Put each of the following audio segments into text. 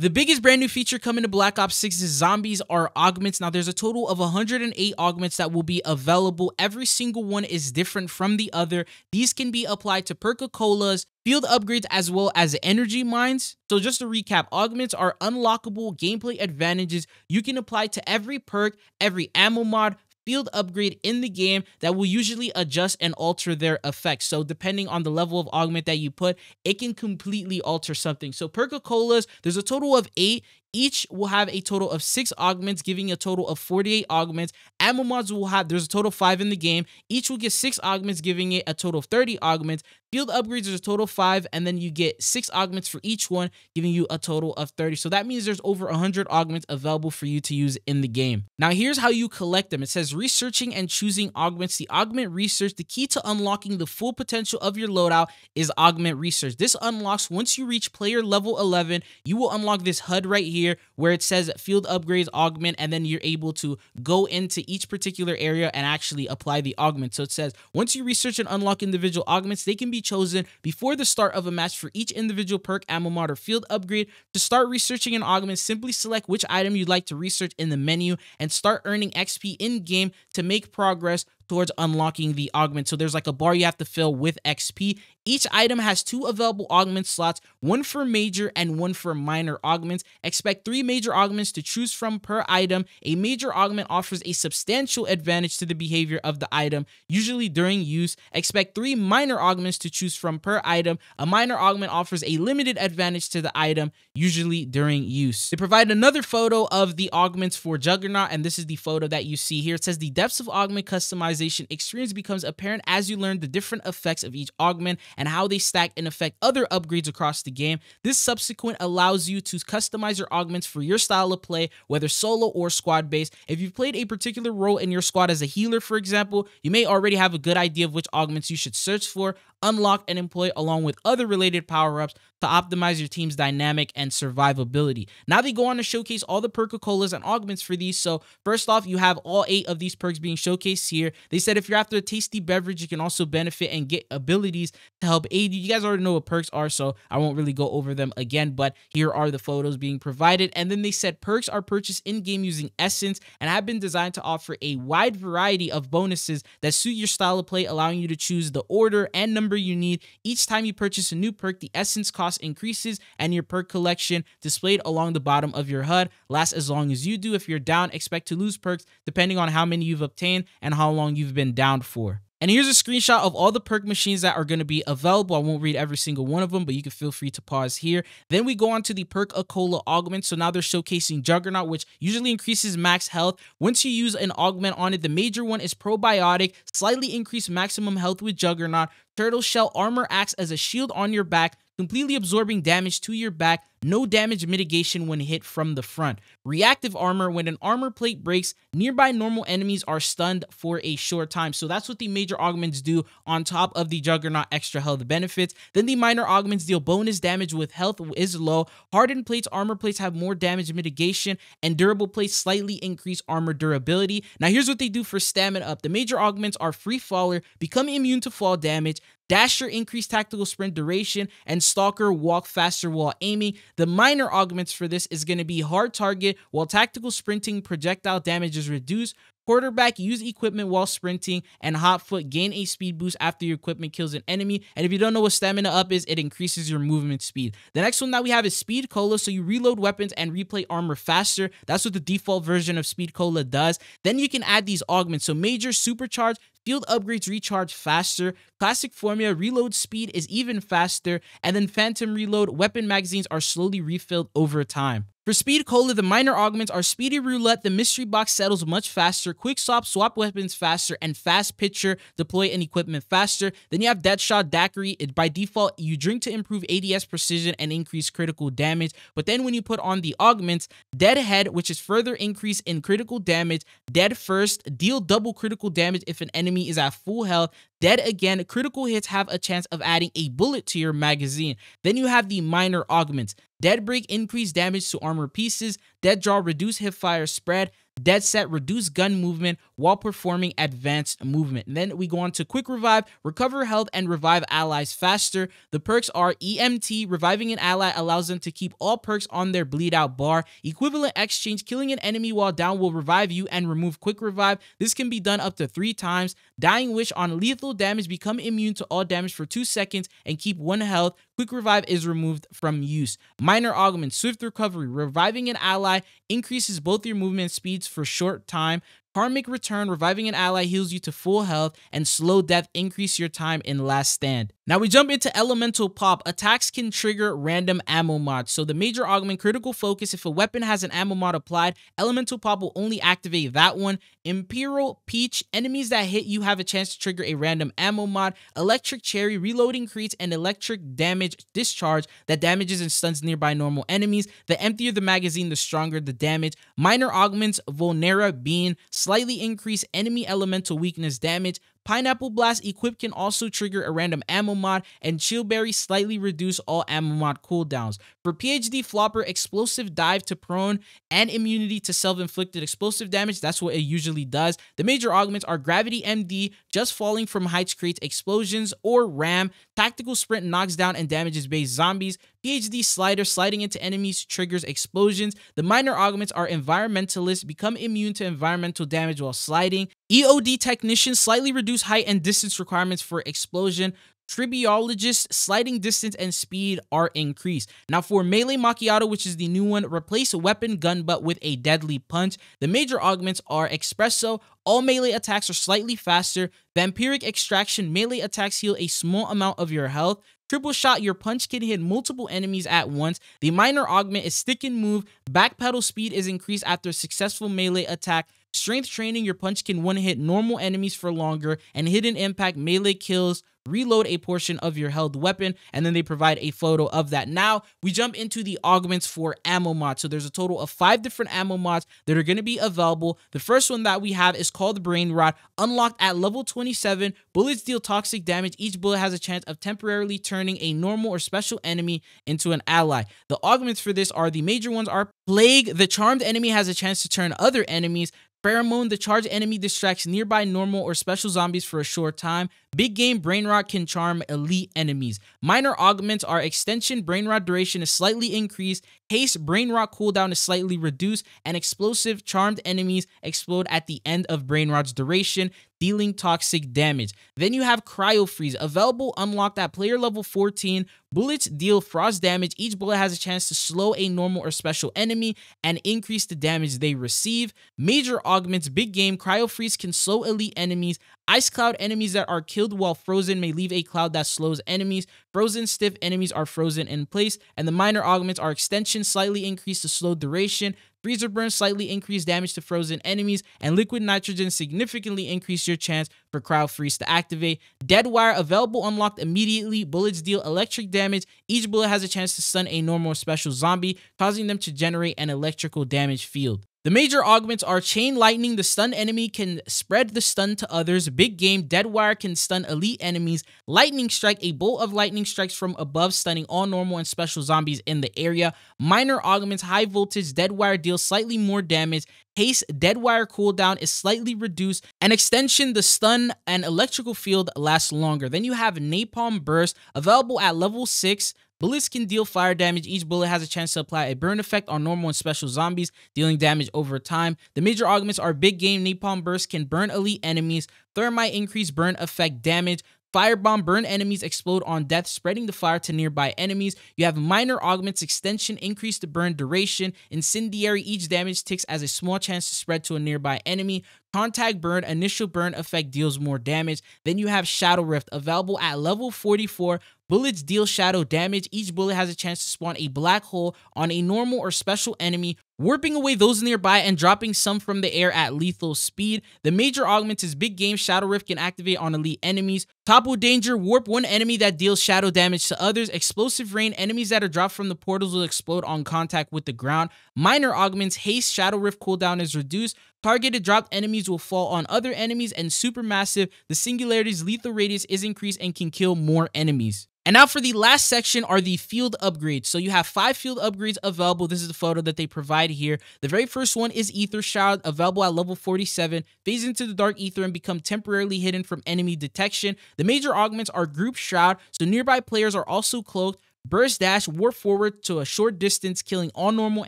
The biggest brand new feature coming to Black Ops 6 is zombies are augments. Now, there's a total of 108 augments that will be available. Every single one is different from the other. These can be applied to Perk-a-Colas, field upgrades, as well as energy mines. So just to recap, augments are unlockable gameplay advantages you can apply to every perk, every ammo mod, field upgrade in the game that will usually adjust and alter their effects. So depending on the level of augment that you put, it can completely alter something. So Perk-a-Colas, there's a total of 8. Each will have a total of 6 augments, giving a total of 48 augments. Ammo mods will have, there's a total of 5 in the game. Each will get 6 augments, giving it a total of 30 augments. Field upgrades, there's a total of 5, and then you get 6 augments for each one, giving you a total of 30. So that means there's over 100 augments available for you to use in the game. Now, here's how you collect them. It says researching and choosing augments. The augment research, the key to unlocking the full potential of your loadout is augment research. This unlocks once you reach player level 11. You will unlock this HUD right here where it says field upgrades augment, and then you're able to go into each particular area and actually apply the augment. So it says once you research and unlock individual augments, they can be chosen before the start of a match for each individual perk, ammo mod, or field upgrade. To start researching an augment, simply select which item you'd like to research in the menu and start earning XP in game to make progress towards unlocking the augment. So there's like a bar you have to fill with XP. Each item has 2 available augment slots, 1 for major and 1 for minor augments. Expect 3 major augments to choose from per item. A major augment offers a substantial advantage to the behavior of the item, usually during use. Expect 3 minor augments to choose from per item. A minor augment offers a limited advantage to the item, usually during use. They provide another photo of the augments for Juggernaut, and this is the photo that you see here. It says the depths of augment customized experience becomes apparent as you learn the different effects of each augment and how they stack and affect other upgrades across the game. This subsequent allows you to customize your augments for your style of play, whether solo or squad-based. If you've played a particular role in your squad as a healer, for example, you may already have a good idea of which augments you should search for, unlock, and employ along with other related power-ups to optimize your team's dynamic and survivability. Now they go on to showcase all the Perk-a-Colas and augments for these. So first off, you have all 8 of these perks being showcased here. They said if you're after a tasty beverage, you can also benefit and get abilities to help aid you. You guys already know what perks are, so I won't really go over them again, but here are the photos being provided. And then they said perks are purchased in-game using Essence and have been designed to offer a wide variety of bonuses that suit your style of play, allowing you to choose the order and number you need. Each time you purchase a new perk, the Essence cost increases and your perk collection displayed along the bottom of your HUD lasts as long as you do. If you're down, expect to lose perks depending on how many you've obtained and how long you've been down for. And here's a screenshot of all the perk machines that are going to be available. I won't read every single one of them, but you can feel free to pause here. Then we go on to the Perk-a-Cola augment. So now they're showcasing Juggernaut, which usually increases max health. Once you use an augment on it, the major one is Probiotic, slightly increased maximum health with Juggernaut. Turtle Shell armor acts as a shield on your back, completely absorbing damage to your back. No damage mitigation when hit from the front. Reactive Armor, when an armor plate breaks, nearby normal enemies are stunned for a short time. So that's what the major augments do on top of the Juggernaut extra health benefits. Then the minor augments deal bonus damage with health is low. Hardened plates, armor plates have more damage mitigation, and durable plates slightly increase armor durability. Now here's what they do for Stamina Up. The major augments are Free Faller, become immune to fall damage. Dasher, increased tactical sprint duration, and Stalker, walk faster while aiming. The minor augments for this is going to be Hard Target, while tactical sprinting projectile damage is reduced. Quarterback, use equipment while sprinting, and Hot Foot, gain a speed boost after your equipment kills an enemy. And if you don't know what Stamina Up is, it increases your movement speed. The next one that we have is Speed Cola, so you reload weapons and replay armor faster. That's what the default version of Speed Cola does. Then you can add these augments, so Major, Supercharge, field upgrades recharge faster. Classic Formula, reload speed is even faster. And then Phantom Reload, weapon magazines are slowly refilled over time. For Speed Cola, the minor augments are Speedy Roulette, the mystery box settles much faster. Quick Swap, swap weapons faster. And Fast Pitcher, deploy an equipment faster. Then you have Deadshot Daiquiri. By default, you drink to improve ADS precision and increase critical damage. But then when you put on the augments, Deadhead, which is further increase in critical damage. Dead First, deal double critical damage if an enemy is at full health. Dead Again, critical hits have a chance of adding a bullet to your magazine. Then you have the minor augments. Dead Break, increase damage to armor pieces. Dead Draw, reduce hipfire spread. dead set, reduce gun movement while performing advanced movement. And then we go on to Quick Revive, recover health and revive allies faster. The perks are EMT, reviving an ally allows them to keep all perks on their bleed out bar. Equivalent exchange, killing an enemy while down will revive you and remove Quick Revive. This can be done up to 3 times. Dying Wish on lethal damage, become immune to all damage for 2 seconds and keep 1 health. Quick Revive is removed from use. Minor augment, swift recovery, reviving an ally increases both your movement speeds for short time. Karmic Return, reviving an ally heals you to full health, and Slow Death, increase your time in Last Stand. Now we jump into Elemental Pop. Attacks can trigger random ammo mods. So the major augment, critical focus, if a weapon has an ammo mod applied, Elemental Pop will only activate that one. Imperial Peach, enemies that hit you have a chance to trigger a random ammo mod. Electric Cherry, reloading creates an electric damage discharge that damages and stuns nearby normal enemies. The emptier the magazine, the stronger the damage. Minor augments, Vulnera Bean, slightly increase enemy elemental weakness damage. Pineapple Blast, equipped can also trigger a random ammo mod, and Chillberry, slightly reduce all ammo mod cooldowns. For PhD Flopper, Explosive Dive to prone and immunity to self-inflicted explosive damage. That's what it usually does. The major augments are Gravity MD, just falling from heights creates explosions, or Ram, Tactical Sprint knocks down and damages base zombies. PhD Slider, sliding into enemies triggers explosions. The minor augments are Environmentalist, become immune to environmental damage while sliding. EOD Technician, slightly reduce height and distance requirements for explosion. Tribiologist, sliding distance and speed are increased. Now for Melee Macchiato, which is the new one, replace a weapon gun butt with a deadly punch. The major augments are Espresso, all melee attacks are slightly faster. Vampiric Extraction, melee attacks heal a small amount of your health. Triple Shot, your punch can hit multiple enemies at once. The minor augment is Stick and Move, backpedal speed is increased after a successful melee attack. Strength Training, your punch can one-hit normal enemies for longer, and Hidden Impact, melee kills, reload a portion of your held weapon, and then they provide a photo of that. Now, we jump into the augments for ammo mods. So there's a total of 5 different ammo mods that are going to be available. The first one that we have is called Brain Rot, unlocked at level 27. Bullets deal toxic damage. Each bullet has a chance of temporarily turning a normal or special enemy into an ally. The augments for this are, the major ones are Plague, the charmed enemy has a chance to turn other enemies. Pheromone, the charged enemy distracts nearby normal or special zombies for a short time. Big Game, Brain Rot can charm elite enemies. Minor augments are Extension, Brain Rot duration is slightly increased. Haste, Brain Rot cooldown is slightly reduced. And Explosive, charmed enemies explode at the end of Brain Rot's duration, dealing toxic damage. Then you have Cryofreeze, available unlocked at player level 14. Bullets deal frost damage. Each bullet has a chance to slow a normal or special enemy and increase the damage they receive. Major augments, Big Game, Cryofreeze can slow elite enemies. Ice Cloud, enemies that are killed while frozen may leave a cloud that slows enemies. Frozen Stiff, enemies are frozen in place. And the minor augments are Extension, slightly increased to slow duration. Freezer Burn, slightly increased damage to frozen enemies. And Liquid Nitrogen, significantly increase your chance for Cryofreeze to activate. Deadwire, available unlocked immediately. Bullets deal electric damage. Each bullet has a chance to stun a normal special zombie, causing them to generate an electrical damage field. The major augments are Chain Lightning, the stunned enemy can spread the stun to others. Big Game, Deadwire can stun elite enemies. Lightning Strike, a bolt of lightning strikes from above, stunning all normal and special zombies in the area. Minor augments, High Voltage, Deadwire deals slightly more damage. Haste, Deadwire cooldown is slightly reduced. An Extension, the stun and electrical field lasts longer. Then you have Napalm Burst, available at level 6. Bullets can deal fire damage. Each bullet has a chance to apply a burn effect on normal and special zombies, dealing damage over time. The major augments are Big Game, Napalm Burst can burn elite enemies. Thermite, increase burn effect damage. Firebomb, burn enemies explode on death, spreading the fire to nearby enemies. You have minor augments, Extension, increase the burn duration. Incendiary, each damage ticks as a small chance to spread to a nearby enemy. Contact Burn, initial burn effect deals more damage. Then you have Shadow Rift, available at level 44. Bullets deal shadow damage. Each bullet has a chance to spawn a black hole on a normal or special enemy, warping away those nearby and dropping some from the air at lethal speed. The major augment is Big Game, Shadow Rift can activate on elite enemies. Topple Danger, warp one enemy that deals shadow damage to others. Explosive Rain, enemies that are dropped from the portals will explode on contact with the ground. Minor augments, Haste, Shadow Rift cooldown is reduced. Targeted dropped enemies will fall on other enemies. And Supermassive, the singularity's lethal radius is increased and can kill more enemies. And now for the last section are the field upgrades. So you have 5 field upgrades available. This is the photo that they provide side here. The very first one is Ether Shroud, available at level 47. Phase into the Dark Ether and become temporarily hidden from enemy detection. The major augments are Group Shroud, so nearby players are also cloaked. Burst Dash, warp forward to a short distance, killing all normal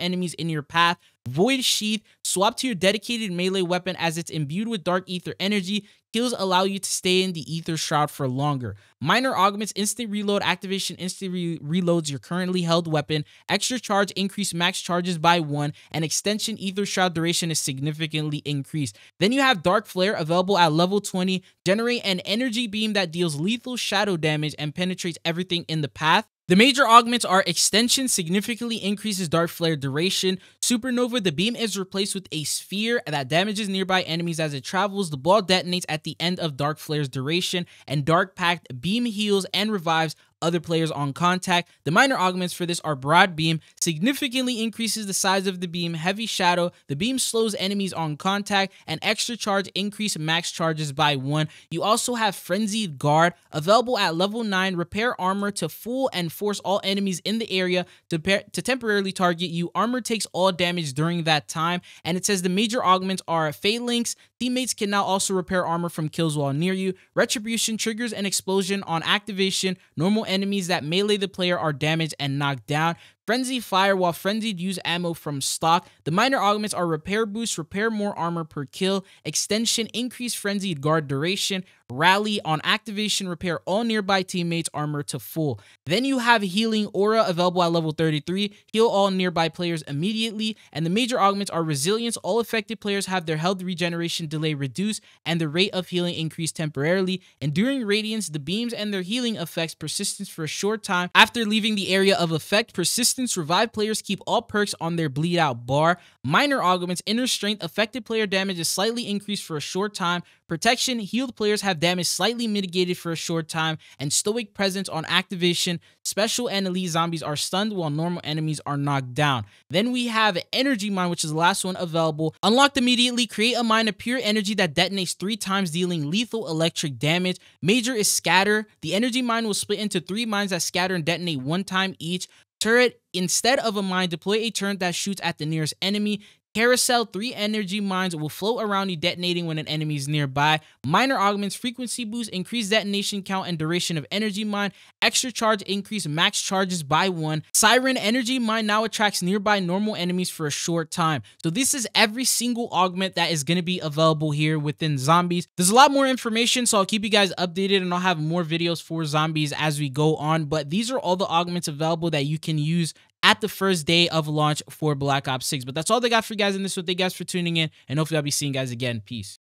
enemies in your path. Void Sheath, swap to your dedicated melee weapon as it's imbued with Dark Ether energy. Kills allow you to stay in the Ether Shroud for longer. Minor augments, instant reload, activation instantly reloads your currently held weapon. Extra charge, increase max charges by 1. And extension, Ether Shroud duration is significantly increased. Then you have Dark Flare, available at level 20. Generate an energy beam that deals lethal shadow damage and penetrates everything in the path. The major augments are Extension, significantly increases Dark Flare duration. Supernova, the beam is replaced with a sphere that damages nearby enemies as it travels. The ball detonates at the end of Dark Flare's duration. And Dark Pact, beam heals and revives other players on contact. The minor augments for this are Broad Beam, significantly increases the size of the beam. Heavy Shadow, the beam slows enemies on contact. And Extra Charge, increase max charges by 1. You also have Frenzied Guard, available at level 9, repair armor to full and force all enemies in the area to temporarily target you. Armor takes all damage during that time. And it says the major augments are Phalanx, teammates can now also repair armor from kills while near you. Retribution, triggers an explosion on activation. Normal enemies that melee the player are damaged and knocked down. Frenzy Fire, while frenzied, use ammo from stock. The minor augments are repair boost, repair more armor per kill. Extension, increase frenzied guard duration. Rally, on activation, repair all nearby teammates armor to full. Then you have Healing Aura, available at level 33. Heal all nearby players immediately. And the major augments are Resilience. All affected players have their health regeneration delay reduced and the rate of healing increased temporarily. Enduring Radiance, the beams and their healing effects persistence for a short time. After leaving the area of effect, persistence revive players keep all perks on their bleed out bar. Minor augments, Inner Strength, affected player damage is slightly increased for a short time. Protection, healed players have damage slightly mitigated for a short time. And Stoic Presence, on activation, special and elite zombies are stunned while normal enemies are knocked down. Then we have Energy Mine, which is the last one available. Unlocked immediately, create a mine of pure energy that detonates 3 times, dealing lethal electric damage. Major is Scatter. The energy mine will split into 3 mines that scatter and detonate 1 time each. Turret, instead of a mine, deploy a turret that shoots at the nearest enemy. Carousel, 3 energy mines will float around you, detonating when an enemy is nearby. Minor augments, frequency boost, increase detonation count and duration of energy mine. Extra charge, increase max charges by 1. Siren, energy mine now attracts nearby normal enemies for a short time. So this is every single augment that is going to be available here within zombies. There's a lot more information, so I'll keep you guys updated and I'll have more videos for zombies as we go on. But these are all the augments available that you can use at the first day of launch for Black Ops 6. But that's all they got for you guys in this one. Thank you guys for tuning in, and hopefully I'll be seeing you guys again. Peace.